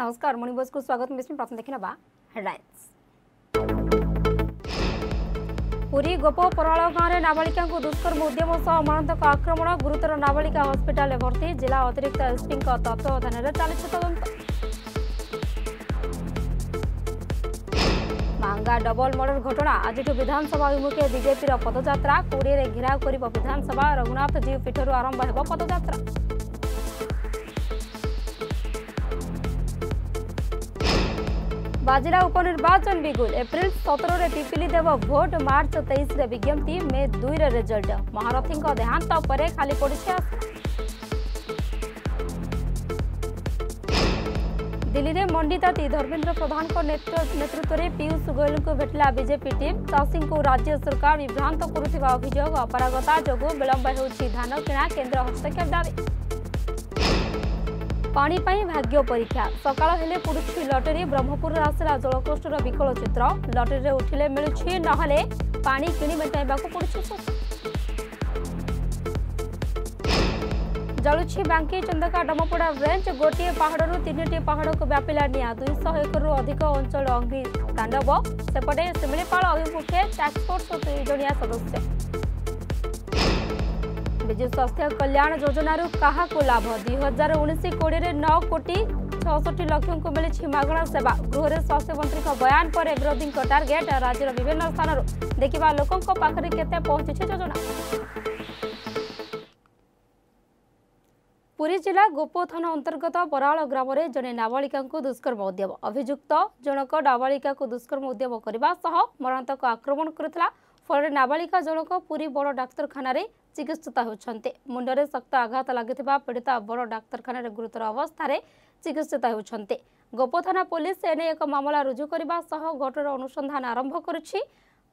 नमस्कार मणिबोज को स्वागत। मैं प्रथम देखने बा हेडलाइंस। पुरी गोप पराल गांव में नाबालिका को दुष्कर्म उद्यम सह अमानतक आक्रमण गुरुतर नाबालिका हस्पिटाल भर्ती जिला अतिरिक्त एसपी तत्वावधान में चली तदंत। मांगा डबल मर्डर घटना आज विधानसभा अभिमुखे बीजेपी पदयात्रा कोड़ी में घेराव कर विधानसभा रघुनाथ जीव पीठ आरंभ हो पदयात्रा। बाजिला उपनिर्वाचन बिगुल एप्रिल 17 पिपिली देव भोट मार्च 23 रे विज्ञप्ति मे 2 रे रिजल्ट महारथी देहांत पर खाली पड़े। दिल्ली में मंडी ताती धर्मेन्द्र प्रधान को नेतृत्व में पीयूष गोयल को भेटला बीजेपी टीम। चाषी को राज्य सरकार विभ्रांत करुवा अभियोग अपरागता जो विलंब हो धान किणा केन्द्र हस्तक्षेप दावी। पानी पाई भाग्य परीक्षा सकाल हेले पुडुछी लॉटरी ब्रह्मपुर आसला जलकोष्ठर विकल चित्र लॉटरी में उठिले मिलुछी नहले पानी किणी मेटाइबाकू पड़ुछी। जलुछि बांकी चंदका डमपड़ा रेंज गोटे पहाड़ तीनोटी पहाड़ को व्यापिला निया 201 रु अधिक अंचल अग्नि तांडव। सेपटे सिमिलीपाल अभिमुखे टास्कफोर्स 3 जणिया सदस्य। बिजु स्वास्थ्य कल्याण योजनार कहा को लाभ 2019-20 में 9 कोटी 66 लाख को मिली मागणा सेवा। गृह स्वास्थ्य मंत्री बयान पर विरोधी टार्गेट राज्य विभिन्न स्थान देखा लोकों पाखे केते पहुंची योजना। पुरी जिला गोपो थाना अंतर्गत बराल ग्राम में जड़े नाबालिका को दुष्कर्म उद्यम अभियुक्त जनक नाबालिका को दुष्कर्म उद्यम करने मरणतक आक्रमण करता फल नाबालिका जनक पुरी बड़ डाक्तखाना चिकित्सित होते मुंडे शक्त आघात लगी पीड़िता बड़ डाक्तखाना गुरुतर अवस्था चिकित्सित होते। गोपो थाना पुलिस एने एक मामला रुजु करने घटनार अनुसंधान आरंभ कर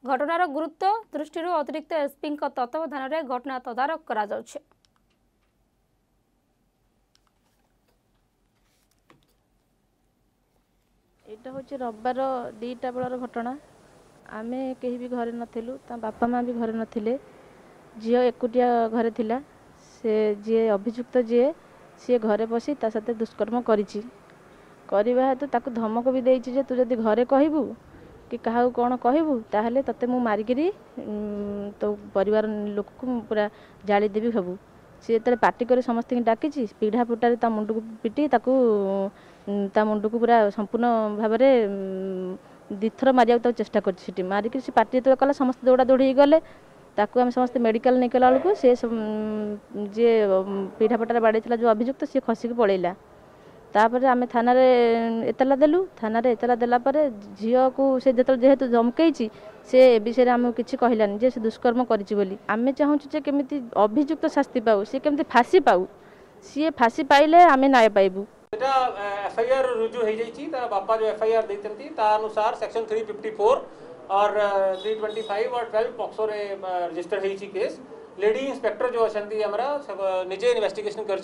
घटनार गुरुत्व दृष्टि अतिरिक्त एसपी तत्वावधान में घटना तदारख कर। यहाँ हूँ रविवार 2टा बेलर घटना। आम कहीं भी घरे नथिलु, बापा माँ भी घरे नथिले, झियो एकुटिया घरे थिला। से जे अभियुक्त जे सी घरे बसी ता साथे दुष्कर्म करिछि। करिबा हेतु ताकू धमक भी देइछि जे तू जदि घरे कहबू कि काहू कोन कहबू ताहले तते मु मारिकरी तो परिवार लोक को पूरा जाली देबी खबू। सी जतले पार्टी करे समस्त डाकिछि, पीढ़ा पुटारे ता मुंड को पिटी ताकू ता मुंड को पूरा संपूर्ण भाव में 2 थर मारिया चेष्टा कर मारिकी से पार्टी जो कला समस्त दौड़ा दौड़ी गले। ताकू आम समस्त मेडिकल नहीं गला बेलू से जे पीढ़ापटार बाड़ेला जो अभियुक्त सी खसिक पलैला। तापर आम थाना एतला देलु। थाना एतला देलापर झील को से जो जेहेतु धमकई से विषय आम कि कहलानी जे दुष्कर्म करी। आम चाहूँ जे केमी अभियुक्त शास्ति पाऊ, सी केमी फाँसी पाऊ, सी फाँसी पाइले आम न्याय पाइबू। एफआईआर रुजु हो जाइए। बापा जो एफआईआर देते अनुसार सेक्शन 354 और 325 और 12 पॉक्सो रजिस्टर होती केस। लेडी इंस्पेक्टर जो अच्छा आमरा निजे इन्वेस्टिगेशन कर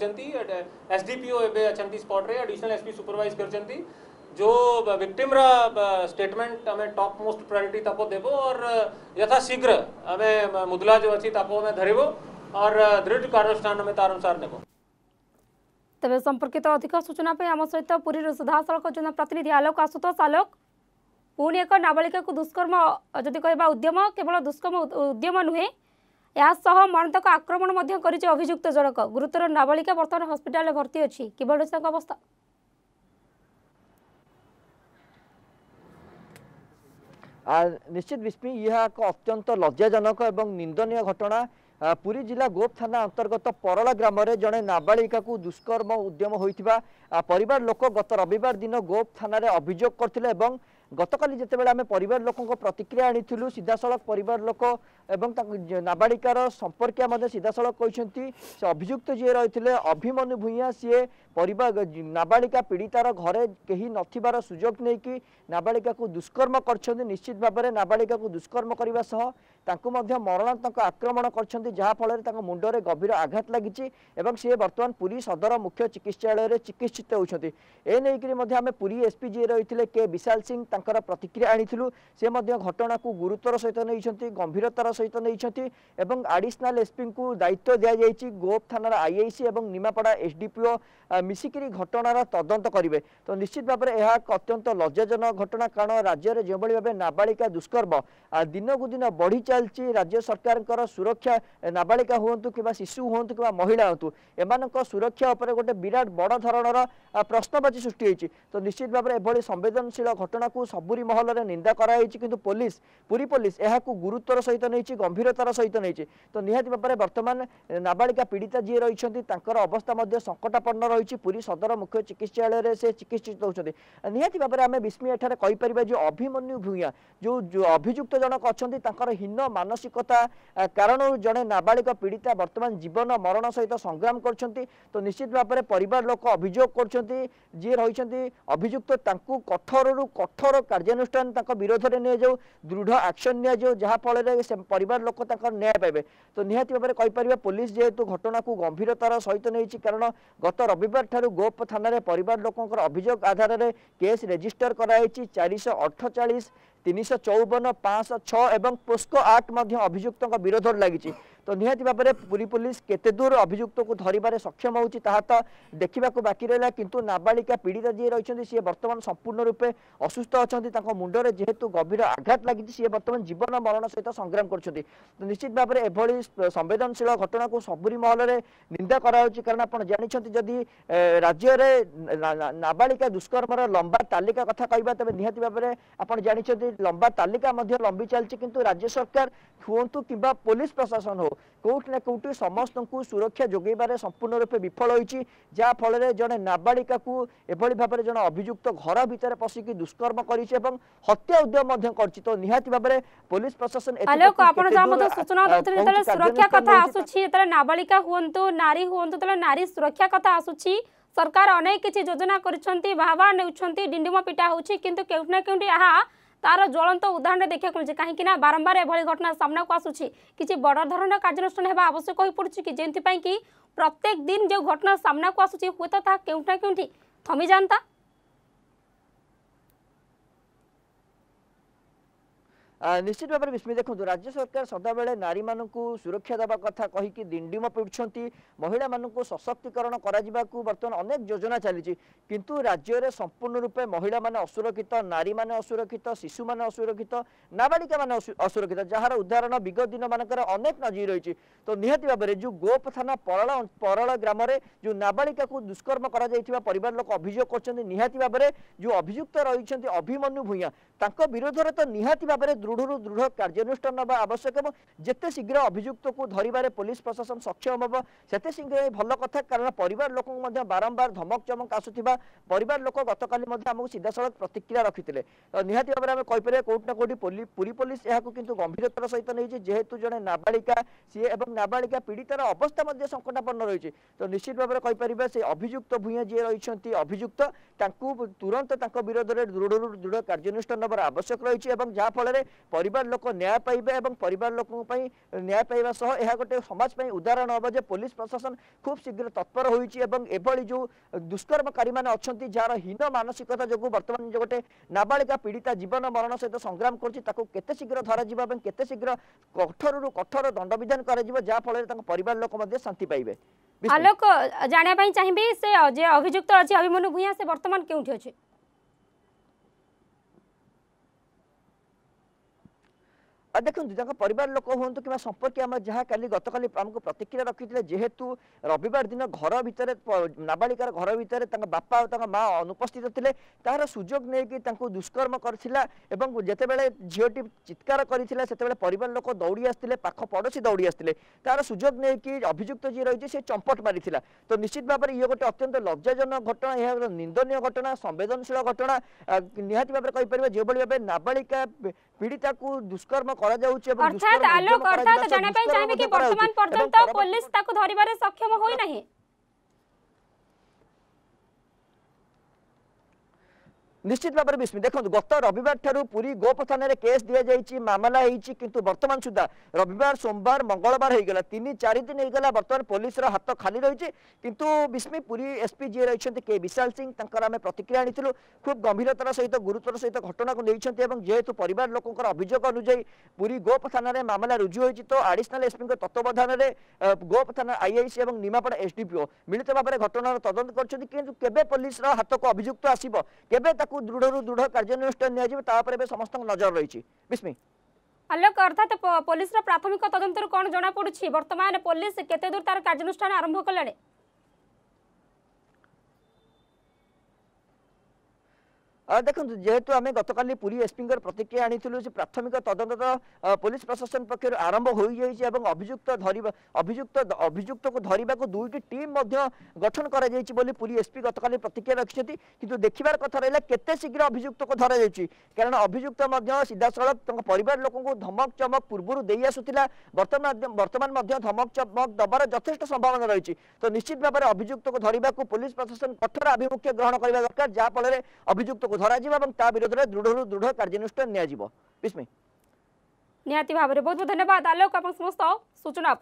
एसडीपीओ एवं स्पट्रे एडिशनल एसपी सुपरवाइज कर जो विक्टिम स्टेटमेंट आम टॉप मोस्ट प्रायोरिटी तापो देव और यथाशीघ्र आम मुदला जो अच्छी तापो आम धरबो और दृढ़ कार्यानुष्ठान आम तार अनुसार नेबो। तेज संपर्कित अधिक सूचना पे आम सहित पुरी सीधासख जो प्रतिनिधि आलोक आशुतोष। आलोक, पुणी एक नाबालिका को दुष्कर्म जदि कह उद्यम केवल दुष्कर्म उद्यम नुहे, यासह मरणतक आक्रमण अभियुक्त जनक गुरुतर नाबालिका बर्तमान हस्पिटाल भर्ती अच्छी किसी अवस्था। निश्चित विस्मी यह एक अत्यंत लज्जाजनक एवं निंदनीय घटना। पुरी जिला गोप थाना अंतर्गत परला ग्राम में जड़े नाबालिका को दुष्कर्म उद्यम होता परिवार लोक गत रविवार दिन गोप थाना अभियोग करथिले एवं गतकाली जितेबेला आमे परिवार लोकों प्रतिक्रिया आनिथिलु सीधासलख परिवार लोक एवं नाबालिकार संपर्किया मध्ये सीधासलख कहिसेंती से अभियुक्त जे रहिथिले अभिमन्यु भुइया सीए परिवार नाबालिका पीड़ितार घरे केही नथिबार सुयोग नेकी नाबालिका को दुष्कर्म करछन्ती। निश्चित भाव में नाबालिका को दुष्कर्म करने सह मरणतक आक्रमण कर मुंडरे गभीर आघात लगी सी बर्तमान पुरी सदर मुख्य चिकित्सालय चिकित्सित होती। एने आम पुरी एसपी जी रही के विशाल सिंह प्रतिक्रिया आनीलु से घटना को गुरुतर सहित नहीं गंभीरतार सहित नहीं आडिशनाल एसपी को दायित्व दि जाएगी गोप थाना आईआईसी और निमापड़ा एसडीपीओ मिसिक घटनार तदंत करेंगे। तो निश्चित भाव में यह अत्यंत लज्जाजनक घटना कारण राज्य में जो भाव नाबालिका दुष्कर्म दिनकू दिन बढ़ी चलती राज्य सरकार सुरक्षा नाबालिका हूँ कि शिशु हूँ कि महिला हूँ एम सुरक्षा उपर गोटे विराट बड़ धरणर प्रश्नवाची सृष्टि होती। तो निश्चित भाव में एभली संवेदनशील घटना को सबुरी महल में निंदा कराई किंतु पुलिस पुरी पुलिस यह गुरुत्वर सहित नहीं गंभीरतार सहित नहीं। तो निहाती भाव में बर्तमान नाबालिका पीड़िता जी रही अवस्था संकटापन्न रही पुरी सदर मुख्य चिकित्सालय से चिकित्सित होती। निहाती भाव में आम विस्मय एठारे जो अभिमन्यु भूया जो अभियुक्त जनक अच्छा हीन मानसिकता कारण जड़े नाबालिका पीड़िता बर्तमान जीवन मरण सहित संग्राम कर। तो निश्चित भाव में परिवार लोक अभियोग कर जी रही अभियुक्त कठोरु कठोर कार्यानुष्ठान विरोध में नि जाऊ दृढ़ एक्शन नि जाऊ जहाँफल परिवार लोक न्याय पाइबे। तो निहाती भाव में कहीपर पुलिस जेहेतु घटना को गंभीरतार सहित नहीं कारण गत रविवार ठारू गोप थाना परिवार लोकंकर अभियोग आधार में केस रेजिस्टर कराई 448 354 506 एवं पोस्को आक्ट मध्य अभियुक्त विरोध लगी। तो निहाती भाव में पुरी पुलिस केते दूर अभियुक्त को धरवे सक्षम होती तो देखा बाकी रहा किंतु नाबालिका पीड़िता जी रही सी बर्तमान संपूर्ण रूपे असुस्थ अच्छा मुंडरे जेहेतु गभीर आघात लगी सी बर्तमान जीवन मरण सहित संग्राम कर। तो निश्चित भाव में एभली संवेदनशील घटना को सबुरी महल में निंदा कारण आप जानते जदि राज्य में नाबालिका दुष्कर्मर लंबा तालिका कथा कह तेज निहाती भाव में आप जानते लंबा तालिका लंबी चलती किंतु राज्य सरकार हूँ कि पुलिस प्रशासन हो कोर्ट ने कोर्ट समस्त को सुरक्षा जोगेबार संपूर्ण रूपे विफल होती जहाँफल जड़े नाबालिका को एभली भाव में जन अभियुक्त घर भितर पशिक दुष्कर्म कर हत्या उद्यम कर। तो निहाती भाव में पुलिस प्रशासन सुरक्षा कथा आसुछि नाबालिका हूँ नारी हूँ नारी सुरक्षा कथा आसुछि सरकार अनेक किसी योजना करछन्ती बाबा नेउछन्ती डिंडिम पिटा होछि किंतु केउठना केउठी आहा तार ज्वलंत उदाहरण देखा मिले कहीं बारंबार एभली घटना सामना को आसूसी किसी बड़ धरण कार्यानुष्ठान होगा आवश्यक हो पड़ू कि जो कि प्रत्येक दिन जो घटना सामना को आसूसी हूँ तो ता केउठना केउठी थमी जानता। निश्चित भाव में विस्मय देखो राज्य सरकार सदाबेले नारी मानू सुरक्षा देवा कथा कहीकि दिंडिम पिटुंट महिला मानक सशक्तिकरण बर्तमान अनेक योजना चली किंतु राज्य में संपूर्ण रूपे महिला माने असुरक्षित नारी माने असुरक्षित शिशु माने असुरक्षित नाबालिका माने असुरक्षित जार उदाहरण विगत दिन मानक अनेक नजर रही। तो निहाती भाव में जो गोप थाना परल ग्राम में जो नाबालिका को दुष्कर्म परिवार लोक अभियोग कर निहाती भाव में जो अभियुक्त रही अभिमन्यु भूया विरोध में तो निहाती भाव में दृढ़ दृढ़ कार्यानुष्ठान ना आवश्यक हम जिते शीघ्र अभियुक्त को धरवे पुलिस प्रशासन सक्षम हम से शीघ्र भल कथ कारण परिवार लोक बारंबार धमक चमक आसूबा परिवार लोक गत काली सीधा सड़क प्रतिक्रिया रखी थे। निहाती भाव में आम कहीपर कौट ना कौटी पुरी पुलिस यह गंभीरतार सहित नहीं जेहेतु जड़े नाबालिका सी एवं नाबालिका पीड़ितार अवस्था संकटापन्न रही। तो निश्चित भाव में कहीपर से अभियुक्त भूया जी रही अभियुक्त तुरंत विरोध में दृढ़ दृढ़ कार्यानुष्ठान ना आवश्यक रही जहाँफल परिवार लोक न्याय पाइबे और परिवार लोकों पई न्याय पाइबा सह यह गोटे समाज पई उदाहरण होबा जे पुलिस प्रशासन खूब शीघ्र तत्पर होईची एवं एभली जो दुष्कर्मकारी माने अछंती जार हीन मानसिकता जो वर्तमान जो गोटे नाबालिका पीड़िता जीवन मरण सहित संग्राम करची ताको केते शीघ्र धरा जिबा एवं केते शीघ्र कठोरु कठोर दंड विधान करा जिबा जा फल ताको परिवार लोक मध्ये शांति पाइबे। आलोक जाने पई चाहिबे से जे अभियुक्त अछि अभिमनु भुया से वर्तमान केउठी अछि। देखते परिवार लोक हूँ कि संपर्क जहाँ काली गत काली आमको प्रतिक्रिया रखी थे जेहेतु रविवार दिन घर भितर नाबालिकार घर भितर बापा और माँ अनुपस्थित थे तार सुजोग नहीं दुष्कर्म करथिला एवं जते बेले झीटी चित्कार करथिला सेते परिवार लोक दौड़ी आसते पाख पड़ोशी दौड़ी आसते तार सुजोग नहीं अभियुक्त जी रही सी चंपट मारिथिला। तो निश्चित भाव में ये गोटे अत्यंत लज्जाजनक घटना यह निंदनीय घटना संवेदनशील घटना निहाती भाव में कहीपर जो भाव नाबालिका पीड़िता को दुष्कर्म अर्थात आलोक अर्थात जाने पे चाहिए कि वर्तमान पर्यंत पुलिस ताको धरिबारे सक्षम होई नहीं। निश्चित भाव में देखो गत रविवार पुरी गोप थाना केस दि मामला होती कि बर्तमान सुधा रविवार सोमवार मंगलवार होगा तीन चार दिन होगा बर्तमान पुलिस हाथ खाली रही किंतु बिस्मी पुरी एसपी जी रही के विशाल सिंह आम प्रतिक्रिया आनी खूब गंभीरतार सहित गुरुतर सहित घटना को लेकिन जेहेतु पर लोकों अभियोग अनुजाई पुरी गोप थाना रे मामला रुजु होती तो आडिशनाल एसपी तत्वावधान में गोप थाना आईआईसी और निमापड़ा एसडीपीओ मिलित भाव में घटना तदंत कर पुलिस हाथ को अभियुक्त आसब के दृढ़ दृढ़ कार्यानुष्ठान निजी समस्त नजर रही बिस्मी आलोक अर्थात पुलिस प्राथमिक तदंत कौन जना पड़ी बर्तमान पुलिस केते दूर तार कार्यानुष्ठान आरंभ कला देखो जेहेतु आम गतकाली पुरी एसपी प्रतिक्रिया आनी प्राथमिक तदंत पुलिस प्रशासन पक्षर आरंभ हो जाए अभियुक्त को धरने को दुईटी टीम गठन कर पुरी एसपी गतकाली प्रतिक्रिया रखिंट कि देखार कथ रहा केते शीघ्र अभियुक्त को धर जाए कारण अभियुक्त सीधासल पर लोक धमक चमक पूर्व दे आसूला बर्तमान धमक चमक दबार यथेष संभावना रही तो निश्चित भाव में अभियुक्त को धरने को पुलिस प्रशासन कठोर आभिमुख्य ग्रहण करने दरकार जहाँफल अभियुक्त दृढ़ दृढ़ कार्यानुष्ठान नियाति भाव में बहुत बहुत धन्यवाद आलोक आप समस्त सूचना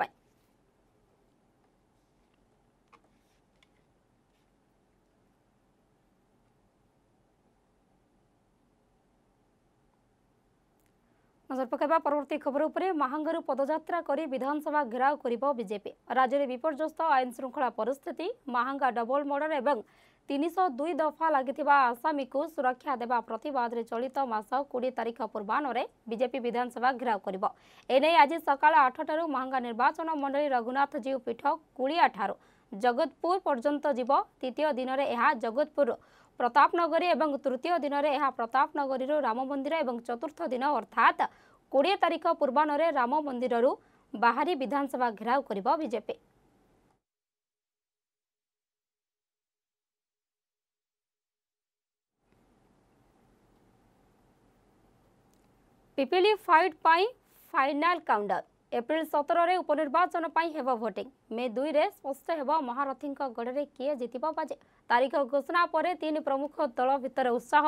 नजर पकड़ा परवर्त खबर उपर महांगारू पदयात्रा करी विधानसभा घेराव करिब बीजेपी राज्य में विपर्यस्त आईन श्रृंखला परिस्थिति महांगा डबल मर्डर एवं 302 दफा लगी आसामी को सुरक्षा देवा प्रतिवाद में चलित मास 20 तारीख पूर्वाहन बीजेपी विधानसभा घेराव करिब एने आज सकाल 8 महांगा निर्वाचन मंडली रघुनाथ जीव पीठ कुलिया ठार जगतपुर पर्यंत जीव तृतीय दिन में यह जगतपुर प्रतापनगरी और तृतीय दिन में यह प्रतापनगरी राम मंदिर और चतुर्थ दिन अर्थात 20 तारीख पूर्वाहन राम मंदिर बाहरी विधानसभा घेराव करिब बीजेपी पिपिली फाइट पाई फाइनाल काउंटडाउन एप्रिल 17 रे उपनिर्वाचन भोटिंग मे 2 रे स्पष्ट होगा महारथी गड़े किए जितबा बाजे तारीख घोषणा पर 3 प्रमुख दल भितर उत्साह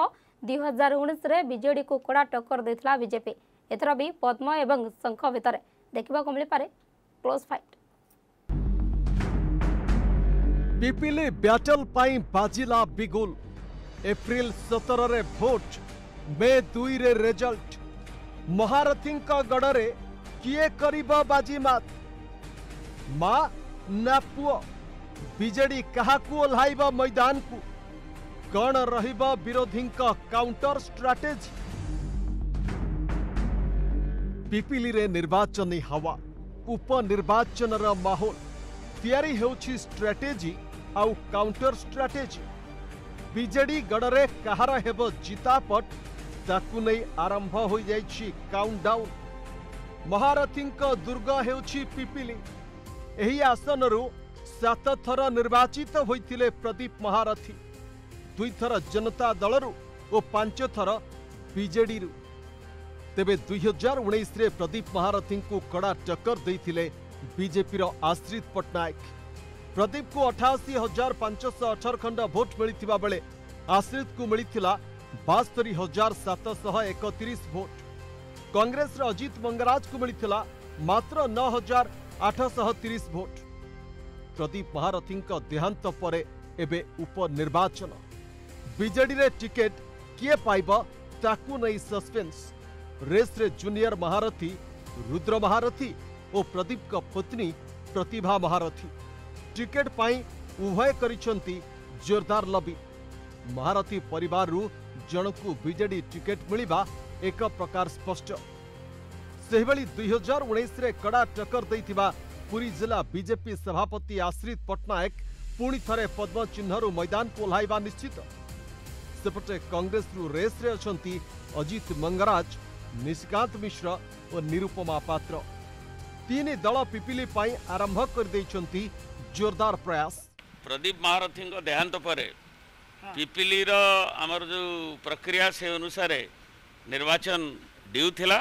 2019 रे बीजेडी को कड़ा टक्कर देता बीजेपी एथर भी पद्म एवं शंख भितर देखा मिलपे क्लोज फाइट पिपिली बैटल पाई बाजिला बिगुल एप्रिल 17 रे भोट मे 2 रे रिजल्ट महारथी गड़े किए करिबा बाजीमात मा ना पुओ बीजेडी कहा ओह्ल मैदान को कण रहिबा विरोधी काउंटर स्ट्राटेजी पिपिली रे निर्वाचनी हवा उपनिर्वाचन रा माहौल तैयारी होउछि स्ट्राटेजी आउ काउंटर स्ट्राटेजी बीजेडी गड़े कहार हेबो जितापट ताकू नहीं आरंभ हो जाइछि काउंटडाउन महारथी दुर्ग हेउछि पिपिली एही आसन रु 7 थर निर्वाचित होइथिले प्रदीप महारथी 2 थर जनता दल रु ओ 5 थर बीजेडी रु तेबे 2019 रे प्रदीप महारथी को कड़ा टक्कर दैथिले बीजेपी रो आश्रित पटनायक प्रदीप को 88,518 खंड वोट मिलिथिबा बेले आश्रित को मिलिथिला 72,731 भोट कांग्रेस अजित मंगराज को मिलिथिला मात्र 9,830 भोट। प्रदीप महारथी देहांत पर एबे उपनिर्वाचन बीजेडी रे टिकेट किए पाइबा ताकू नहीं सस्पेंस रेस रे जूनियर महारथी रुद्र महारथी और प्रदीप का पत्नी प्रतिभा महारथी टिकेट पाई उभय करिसेंती जोरदार लबी महारथी परिवार रु जनकू बीजेडी टिकेट मिलवा एक प्रकार स्पष्ट से 2019 रे कड़ा टक्कर देथिबा पुरी जिला बीजेपी सभापति आश्रित पटनायक पुणी थरे पद्म चिन्हरु मैदान को ओह्लाइबा निश्चित सेपटे कांग्रेस रु रेस रे अछंती अजित मंगराज निशिकांत मिश्र और निरुपमा पात्र 3 दल पिपिली पाई आरंभ कर देछंती जोरदार प्रयास प्रदीप महारथी देहांत पर पिपिली आमर जो प्रक्रिया से अनुसार निर्वाचन ड्यू थिला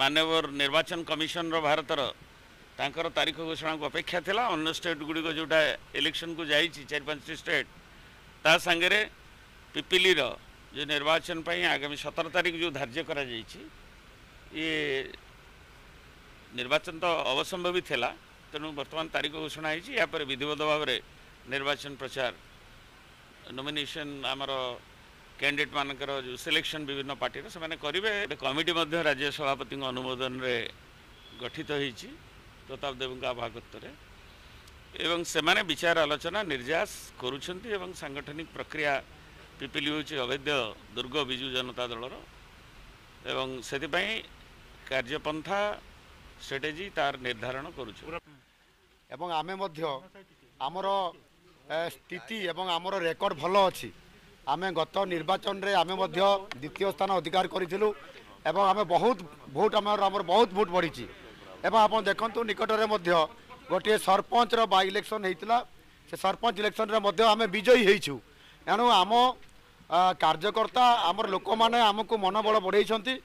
मानवर निर्वाचन कमिशन भारतर तांकर तारीख घोषणा को अपेक्षा थिला अन्य स्टेट गुड़िक जोटा इलेक्शन को जाइए 4-5 स्टेट ता सांगे पिपिली ये निर्वाचन पर आगामी 17 तारीख जो धार्य कर निर्वाचन तो अवसंभवी थी तेणु वर्तमान तारीख घोषणा होपर विधिवत भाव में निर्वाचन प्रचार नोमिनेशन आमर कैंडिडेट मानकर जो सिलेक्शन विभिन्न पार्टी से करेंगे कमिटी राज्य सभापति अनुमोदन रे गठित हो प्रताप देव भागवत एवं से विचार आलोचना निर्यास करुँच एवं सांगठनिक प्रक्रिया पिपिली हूँ अवैध दुर्ग बिजु जनता दल एवं से कार्यपंथा स्ट्रेटेजी तार निर्धारण करुँ एवं आमे मध्य आमर स्थिति एवं आमर रेकर्ड भल अच्छी आमे गत निर्वाचन रे आमे मध्य द्वितीय स्थान अधिकार करूँ एवं आमे बहुत भोट आमर बहुत भोट बढ़ी एवं आप देखु निकटने गोटे सरपंच रो बाई इलेक्शन होता से सरपंच इलेक्शन रे मध्य आमे विजयी होइछु एणु आम कार्यकर्ता आमर लोक मैंने आमको मनोबल बढ़ाई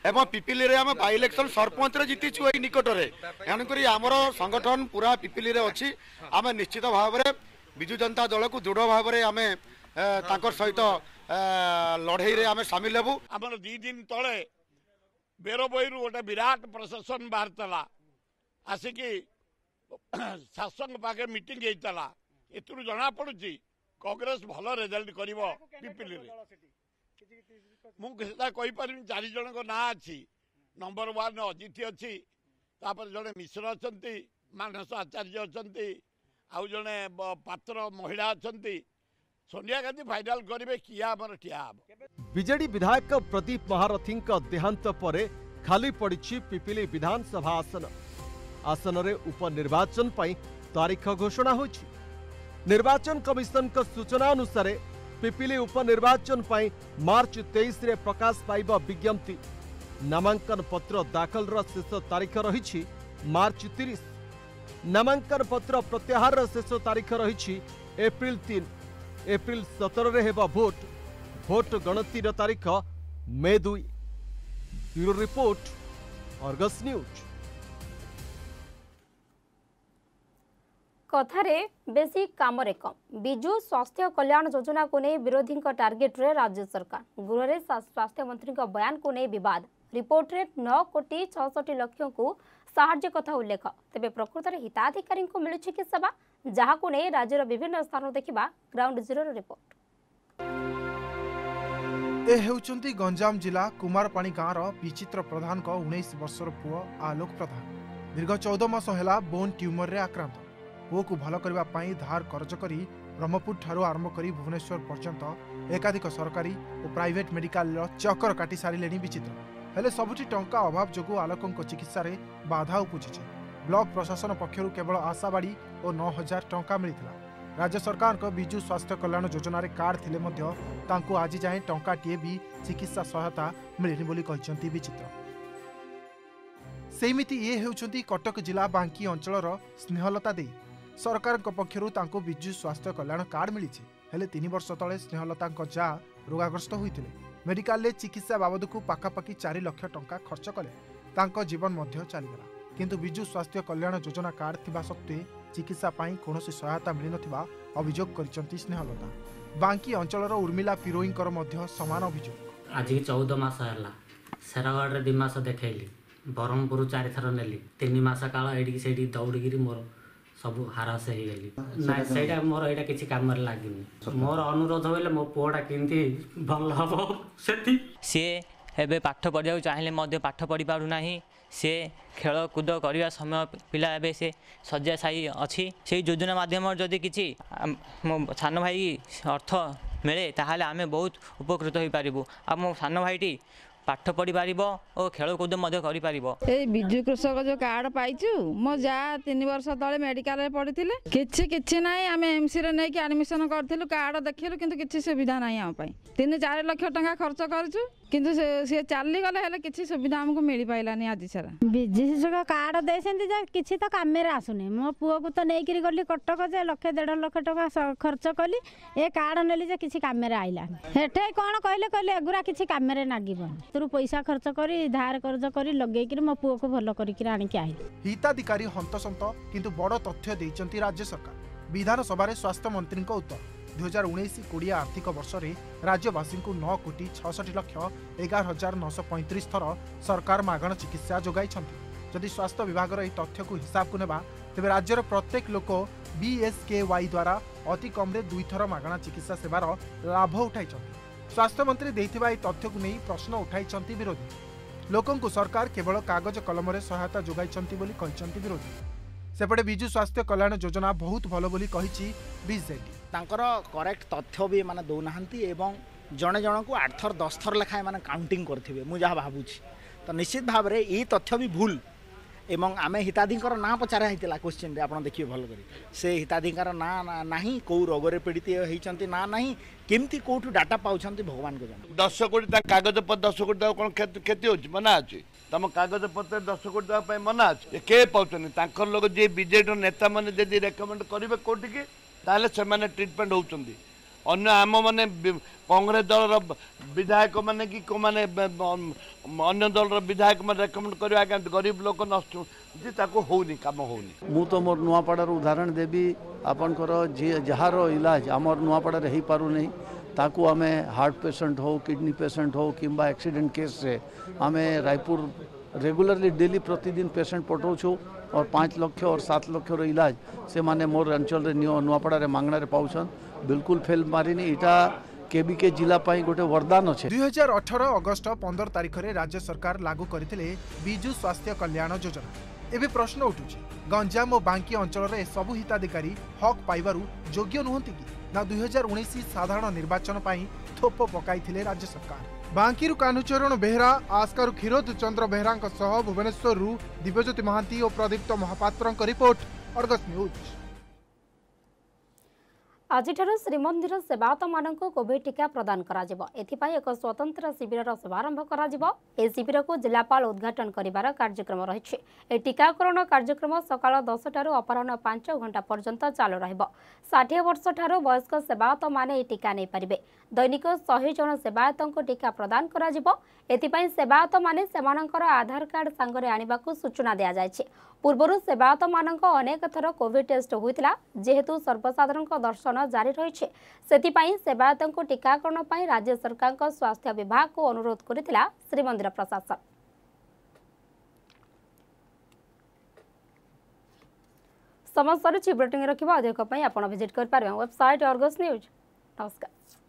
एवं पिपिली रे आम बाई इलेक्शन सरपंच रे जीतीचु एई निकटने एणुकरी आमर संगठन पूरा पिपिली रे अच्छी आम निश्चित भाव में विजु जनता दल को दृढ़ भाव में आम सहित लड़ई रे आम सामिल हेबू। आमर 2 दिन तले बेरबईरू गोटे विराट प्रशासन बाहरला आसिकी शासन पाखे मीटिंग होता एथु जना पड़ी कांग्रेस भल रेजल्ट कर पिपिली मुझे कहीपर 4 जन ना अच्छी नंबर 1 अजित अच्छी तापर जड़े मिश्र अच्छा मानस आचार्य अच्छा आउ जड़े पात्र महिला अच्छा सोनिया गांधी फाइनाल करेंगे किए आमर ठिया हम। बीजेडी विधायक प्रदीप महारथी देहांत पर खाली पड़ी पिपिली विधानसभा आसन आसन रे उपनिर्वाचन पर तारीख घोषणा हो। निर्वाचन कमिशन का सूचना अनुसार पिपिली उपनिर्वाचन पर मार्च 23 रे प्रकाश पाइब विज्ञप्ति। नामांकन पत्र दाखल रा शेष तारीख रही मार्च 30। नामांकन पत्र प्रत्याहार रा शेष तारीख रही एप्रिल 3। एप्रिल 17 रे हेबा भोट। भोट गणती रा तारीख May 2। Bureau report Argus news. कथारे बेसी कामरे कम विजु स्वास्थ्य कल्याण योजना को नहीं विरोधी टार्गेट रे राज्य सरकार। गृह रे स्वास्थ्य मंत्री का बयान को नहीं विवाद। रिपोर्ट रे 9 कोटी 66 लक्ष को सहायता कथा उल्लेख। तेबे प्रकृत रे हिताधिकारी को मिलुछि कि सेवा जहा को नहीं राज्य विभिन्न स्थान देखिबा ग्राउंड जीरो रिपोर्ट। ए हेउचंती गंजाम जिला कुमारपाणी गाँव विचित्र प्रधान 19 वर्षर पुओ आलोक प्रधान दीर्घ 14 मास होला बोन ट्यूमर रे आक्रांत। पुओ को भल करने धार कर्ज कर ब्रह्मपुर ठारू आरंभ करी भुवनेश्वर पर्यंत एकाधिक सरकारी और प्राइवेट मेडिकल चक्कर काटी सारे विचित्र हेले सबुठी टंका अभाव जो आलोकों चिकित्सा रे बाधा उपुजे। ब्लॉक प्रशासन पक्षर केवल आशावाड़ी और 9,000 टंका मिलता। राज्य सरकार को विजु स्वास्थ्य कल्याण योजना रे कार्ड थिले आज जाए टंकाटीए भी चिकित्सा सहायता मिलनी विचित्र। सेमिति ये हेउचंती कटक जिला बांकी अंचल स्नेहलता दे। सरकार पक्षर विजु स्वास्थ्य कल्याण कार्ड मिली हेले 3 वर्ष तले स्नेहलता जा रोगाग्रस्त होते। मेडिकल चिकित्सा बाबद को पाखापाखि 4 लक्ष टंका खर्च कले जीवन मध्य चलीगला किंतु विजु स्वास्थ्य कल्याण योजना कार्ड थिबा सत्वे चिकित्सा पाई कोनोसी सहायता मिल नथिबा अभियोग करिसंती स्नेहलता। बांकी अंचल उर्मिला पिरोईंकर मध्य समान अभियोग। आज 14 मास हैला सेरागड़ रे 2 मास देखैली ब्रह्मपुर 4 थर नेली 3 मास काल एडी सेडी दौड़गिरी मोर सब हारास हो गली ना सेटा मोर एटा किछि काम रे लागिनी। मोर अनुरोध होले मो पोडा किंती भल हबो सेती से एबे पाठ पढिया चाहिले मध्ये पाठ पढि पाडु नाही। से खेल कूद करिया समय पिला एबे से सज्जा साई अछि सेई योजना माध्यम जदी किछि मो छान भाई अर्थ मिले ताहाले आमे बहुत उपकृत होई पारिबो। आ मो छान भाईटी पाठ पढ़ी पार और खेलकूद विजु कृषक जो कार्ड पाइचु मो जा 3 वर्ष तले मेडिकल पढ़ी थे कि ना आम एमसी रे नहीं आडमिशन करूँ कार्ड देखिलु किंतु किसी सुविधा ना आम 3-4 लक्ष टंका खर्च करूँ किंतु से चली गले कि सुविधा आमको मिल पाइलानी। आज सारा विजु कृषक कार्ड दे किसी तो कम आसुनी। मो पुओ को तो नहीं गली कटक जे 1.5 लक्ष टंका खर्च कली ए कार्ड नेली किसी कम आइलानी। हेठे कौन कहले कहले एगुरा किसी कम लगे पैसा खर्च करी धार कर्ज करी लगे मो पुओ को भल करी आनिक आइल। हिताधिकारी हंतसंत किंतु बड़ तथ्य देइचंती राज्य सरकार। विधानसभा स्वास्थ्य मंत्री उत्तर 2019-20 आर्थिक वर्ष में राज्यवासी 9,66,11,935 थर सरकार मागण चिकित्सा जोगाई। जदि स्वास्थ्य विभाग यह तथ्य को हिसाब को नेबा तेबे राज्यर प्रत्येक लोक बीएसकेवाई द्वारा अति कम्रे 2 थर मागणा चिकित्सा सेवार लाभ उठाई। स्वास्थ्य मंत्री देथिबा ए तथ्य को नहीं प्रश्न उठाई विरोधी। लोकंकु सरकार केवल कागज कलम रे सहायता जोगाई बोली विरोधी। सेपटे बिजू स्वास्थ्य कल्याण योजना बहुत भल बोली कहिछि बीजेपी। तांकर करेक्ट तथ्य भी माने दौनाहंती एवं जने जन को 8 थर 10 थर लेखाए माने काउंटिंग करथिबे। मु जहा भाबुछि तो निश्चित भाव में ये तथ्य भी भूल। एवं आम हिताधिकर ना पचारा होता क्वेश्चन आप देखिए भल कर से हिताधिकार ना ना कौ रोग पीड़ित होती ना ना केमती कौटू डाटा पाँच भगवान को जान। 10 कोटी कागज पत्र 10 कोटी कौन क्षति हो मना अच्छे तुम कागज पत्र 10 कोटी देवाई मना अच्छे के पाँच लोक जी बीजेपी नेता मैंने जब रेकमेंड करेंगे कोर्ट की ताल से ट्रिटमेंट होती अन्य आम मैंने कांग्रेस दल विधायक मैंने कि मैंने अन्य दल विधायक मैंने रेकमेंड करा गरीब लोक नष्ट जी होनी कम होनी। मु तो मोर नुआपड़ार उदाहरण देवी आपणकर जी जार इलाज आमर नुआपड़े हो पारना ताकू आम हार्ट पेसेंट हो किडनी पेसेंट हो कि एक्सीडेंट केस रे आम रायपुर रेगुलरली डेली प्रतिदिन पेसेंट पठाऊ और 5 लक्ष और 7 लक्षर इलाज से माने मोर अंचल रे नुआपड़े मांगणारे पाउछन। बिल्कुल फेल मारिनी इटा केबीके जिला पाई गोटे वरदान अच्छे। 2018 अगस्त 15 तारीख रे राज्य सरकार लागू करथिले बिजु स्वास्थ्य कल्याण योजना। एबे प्रश्न उठुछे गंजाम और बांकी अंचल रे सबु हिताधिकारी हक पाइबारू योग्य नुहंती कि ना 2019 साधारण निर्वाचन पाई थोप पकाइथिले राज्य सरकार। बांकीरू कान्हुचरण बेहरा आस्कारु खिरोद चंद्र बेहरांक सह भुवनेश्वररू दिव्यज्योति महांती और प्रदीप्त महापात्रंक रिपोर्ट अर्गस न्यूज। आजिठार श्रीमंदिर सेवायत मानक कोविड टीका प्रदान कराजिबो। एथिपाई एक स्वतंत्र शिविर शुभारंभ कराजिबो। ए शिविर को जिलापाल उद्घाटन करिवार कार्यक्रम रहिछि। ए टीकाकरण कार्यक्रम सकाळ 10 टारू अपराह्न 5 घंटा पर्यंत चालू रहिबो। 60 वर्ष ठारू वयस्क सेवायत माने ए टीका नै परिबे। दैनिक 100 जन सेवायतंको टीका प्रदान कराजिबो। एथिपाई सेवायत माने सेमानंकर आधार कार्ड संगरे आनिबाकू सूचना दिया जायछि। पूर्वरु सेवायत मानक अनेक थर कोविड टेस्ट होइतिला जेहेतु सर्वसाधारणक दर्शन जारी रहिछि। सेतिपाई सेवायतंको टीकाकरण पाई राज्य सरकारक स्वास्थ्य विभाग को अनुरोध करितिला श्रीमंदिर प्रशासन। समस्त बुलेटिन रखिबा अधिक पई आपण विजिट कर पारबे वेबसाइट argusnews.in। नमस्कार।